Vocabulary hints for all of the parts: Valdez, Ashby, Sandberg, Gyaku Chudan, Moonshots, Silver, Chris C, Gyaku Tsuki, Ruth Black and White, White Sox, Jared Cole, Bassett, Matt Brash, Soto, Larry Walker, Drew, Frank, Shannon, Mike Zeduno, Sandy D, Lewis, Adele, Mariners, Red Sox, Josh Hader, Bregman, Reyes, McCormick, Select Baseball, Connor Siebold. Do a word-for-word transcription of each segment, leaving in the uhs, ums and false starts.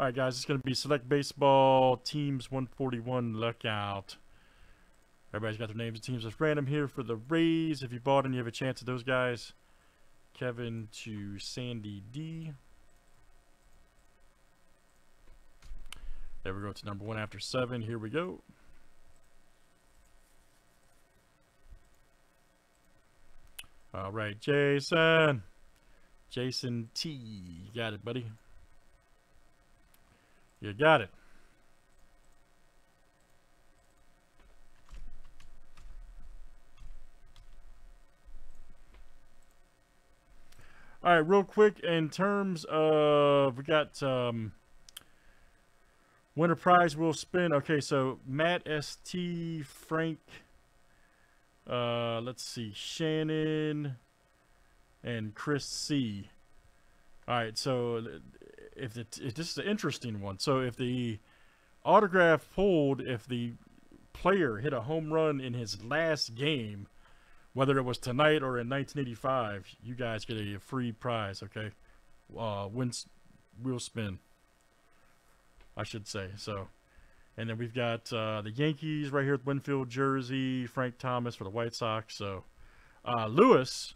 All right, guys, it's going to be Select Baseball, Teams one forty-one, Lookout. Everybody's got their names and teams. It's random here for the Rays. If you bought in, you have a chance at those guys. Kevin to Sandy D. There we go to number one after seven. Here we go. All right, Jason. Jason T. You got it, buddy. You got it. All right, real quick, in terms of, we got um, winner prize will spin. Okay, so Matt S T, Frank, uh, let's see, Shannon, and Chris C. All right, so if, the, if this is an interesting one. So if the autograph pulled, if the player hit a home run in his last game, whether it was tonight or in nineteen eighty-five, you guys get a free prize, okay? Uh, wins, wheel spin, I should say. So, and then we've got uh, the Yankees right here with Winfield jersey, Frank Thomas for the White Sox. So, uh, Lewis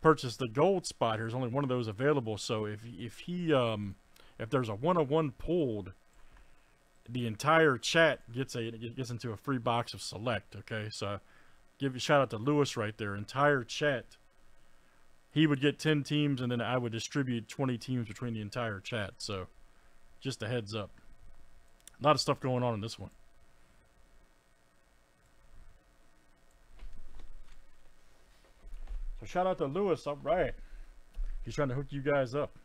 purchased the gold spot. There's only one of those available. So if if he um, if there's a one oh one pulled, the entire chat gets a gets into a free box of Select, okay? So. Give a shout out to Lewis right there. Entire chat. He would get ten teams, and then I would distribute twenty teams between the entire chat. So, just a heads up. A lot of stuff going on in this one. So, shout out to Lewis. All right. He's trying to hook you guys up.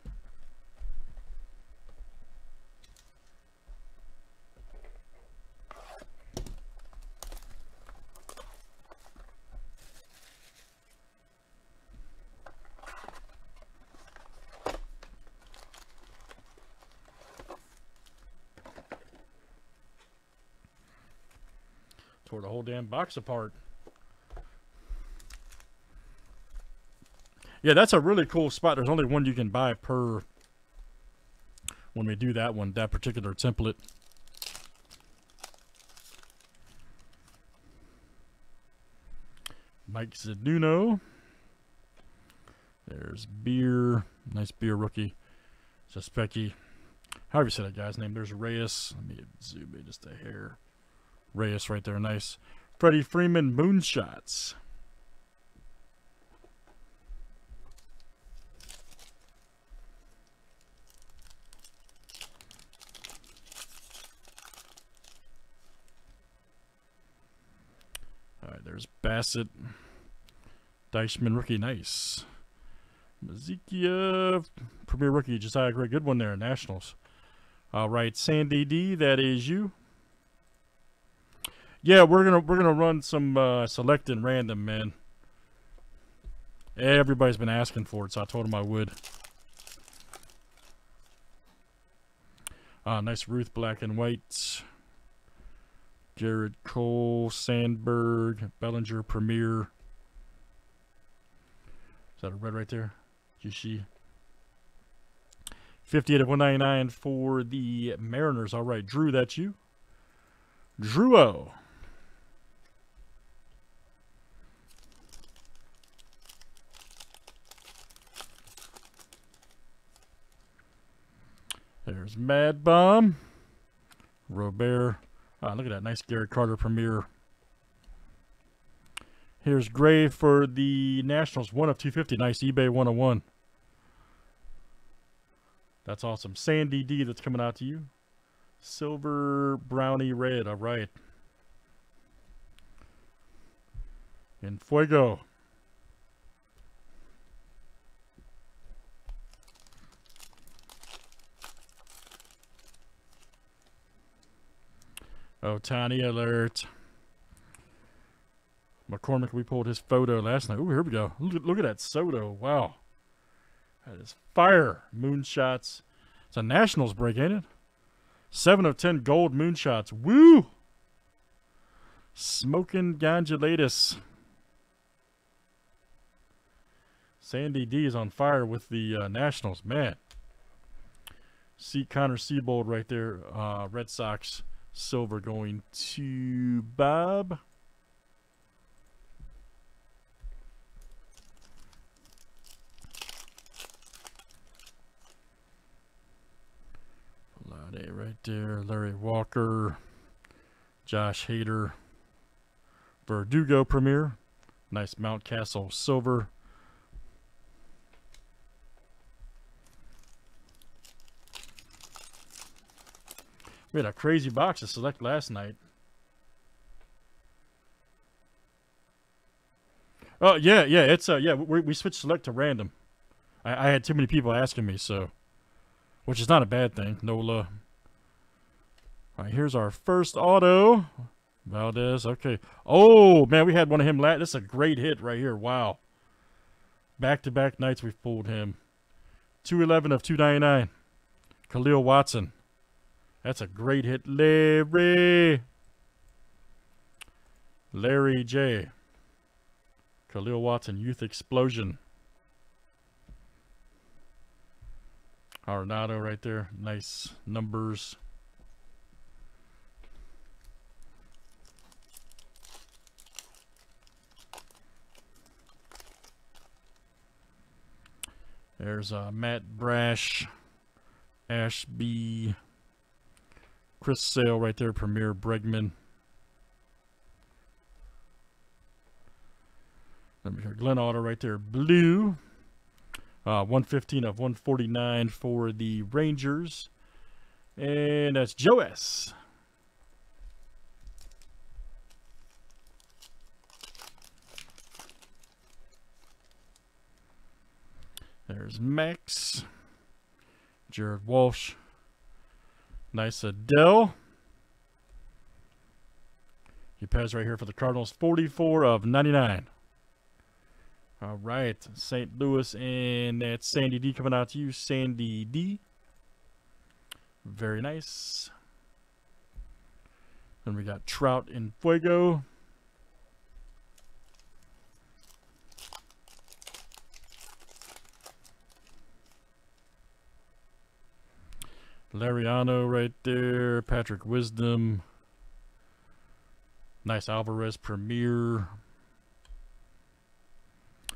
Tore the whole damn box apart. Yeah, that's a really cool spot. There's only one you can buy per when we do that one, that particular template. Mike Zeduno. There's beer. Nice beer rookie. Suspecky. However you say that guy's name. There's Reyes. Let me zoom in just a hair. Reyes right there, nice. Freddie Freeman, Moonshots. All right, there's Bassett. Dyshman rookie, nice. Mizeki, uh, Premier Rookie, Josiah Gray, good one there, Nationals. All right, Sandy D, that is you. Yeah, we're gonna we're gonna run some uh, select and random, man. Everybody's been asking for it, so I told him I would. Uh, nice Ruth Black and White. Jared Cole, Sandberg, Bellinger, Premier. Is that a red right there? Gishi. fifty-eight of one ninety-nine for the Mariners. All right, Drew, that's you. Drew-o. There's Mad Bomb, Robert. Ah, look at that nice Garrett Carter Premier. Here's Gray for the Nationals, one of two fifty. Nice eBay one oh one. That's awesome. Sandy D, that's coming out to you. Silver, brownie, red. All right. En fuego. Otani alert. McCormick, we pulled his photo last night. Ooh, here we go. Look, look at that Soto. Wow. That is fire. Moonshots. It's a Nationals break, ain't it? seven of ten gold moonshots. Woo! Smoking ganjulitis. Sandy D is on fire with the uh, Nationals. Man. See Connor Siebold right there. Uh, Red Sox. Silver going to Bob. Lade right there. Larry Walker. Josh Hader. Verdugo Premier. Nice Mountcastle Silver. We had a crazy box to select last night. Oh yeah, yeah, it's uh, yeah. We we switched select to random. I, I had too many people asking me, so, which is not a bad thing. Nola. All right, here's our first auto. Valdez. Okay. Oh man, we had one of him last. That's a great hit right here. Wow. Back to back nights we've pulled him. two eleven of two ninety-nine. Khalil Watson. That's a great hit, Larry. Larry J. Khalil Watson, Youth Explosion. Arenado right there. Nice numbers. There's uh, Matt Brash. Ashby. Chris Sale right there, Premier Bregman. Let me hear Glenn Auto right there, blue. Uh, one fifteen of one forty-nine for the Rangers. And that's Joe S. There's Max. Jared Walsh. Nice Adele. He passed right here for the Cardinals. forty-four of ninety-nine. All right. Saint Louis. And that's Sandy D coming out to you. Sandy D. Very nice. Then we got Trout in Fuego. Lariano right there. Patrick Wisdom. Nice Alvarez Premier.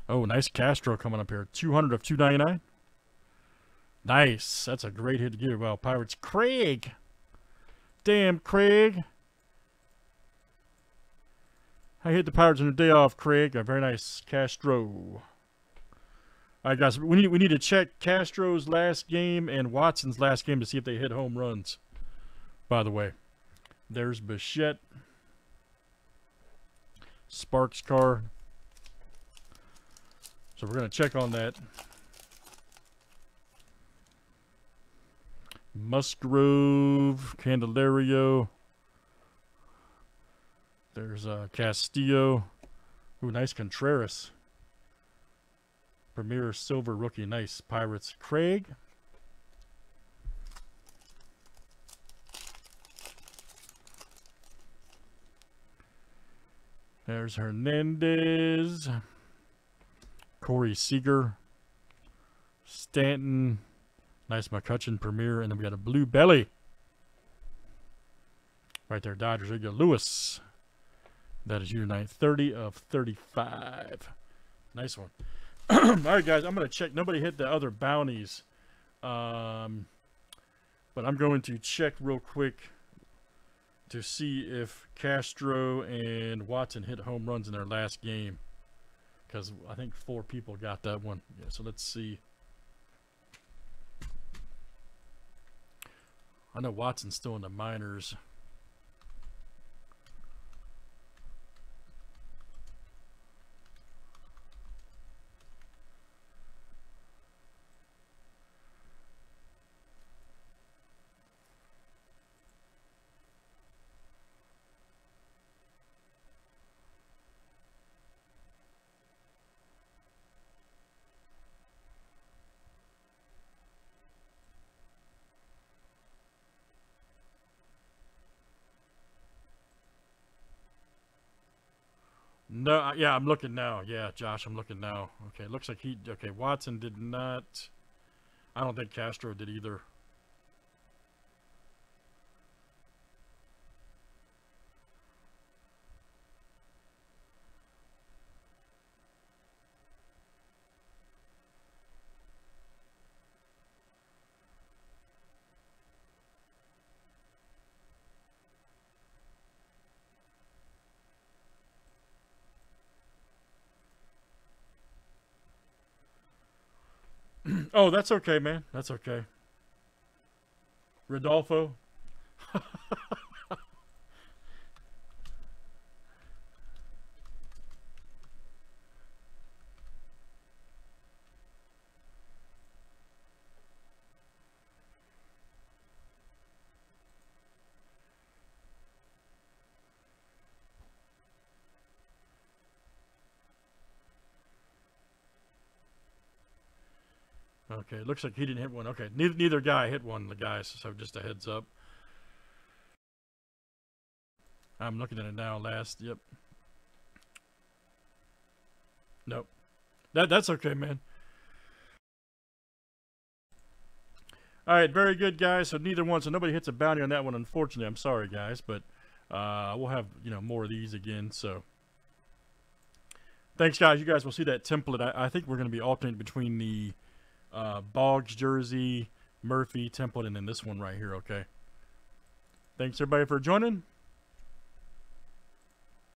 Oh, nice Castro coming up here. two hundred of two ninety-nine. Nice. That's a great hit to give. Wow, Pirates. Craig. Damn, Craig. I hit the Pirates on the day off, Craig. A very nice Castro. All right, guys, we need, we need to check Castro's last game and Watson's last game to see if they hit home runs, by the way. There's Bichette. Sparks car. So we're going to check on that. Musgrove, Candelario. There's uh, Castillo. Ooh, nice Contreras. Premier Silver Rookie. Nice. Pirates. Craig. There's Hernandez. Corey Seager. Stanton. Nice McCutchen Premier. And then we got a Blue Belly. Right there. Dodgers. There you go. Lewis. That is you tonight. thirty of thirty-five. Nice one. All right, guys, I'm going to check. Nobody hit the other bounties. Um, but I'm going to check real quick to see if Castro and Watson hit home runs in their last game. Because I think four people got that one. Yeah, so let's see. I know Watson's still in the minors. No, yeah, I'm looking now. Yeah, Josh, I'm looking now. Okay, looks like he... Okay, Watson did not... I don't think Castro did either. Oh, that's okay, man. That's okay. Rodolfo. Okay, looks like he didn't hit one. Okay, neither, neither guy hit one, the guys, so just a heads up. I'm looking at it now, last, yep. Nope. That, that's okay, man. All right, very good, guys. So neither one, so nobody hits a bounty on that one, unfortunately. I'm sorry, guys, but uh, we'll have, you know, more of these again, so. Thanks, guys. You guys will see that template. I, I think we're going to be alternating between the Uh, Boggs, Jersey, Murphy, Template, and then this one right here, okay? Thanks, everybody, for joining.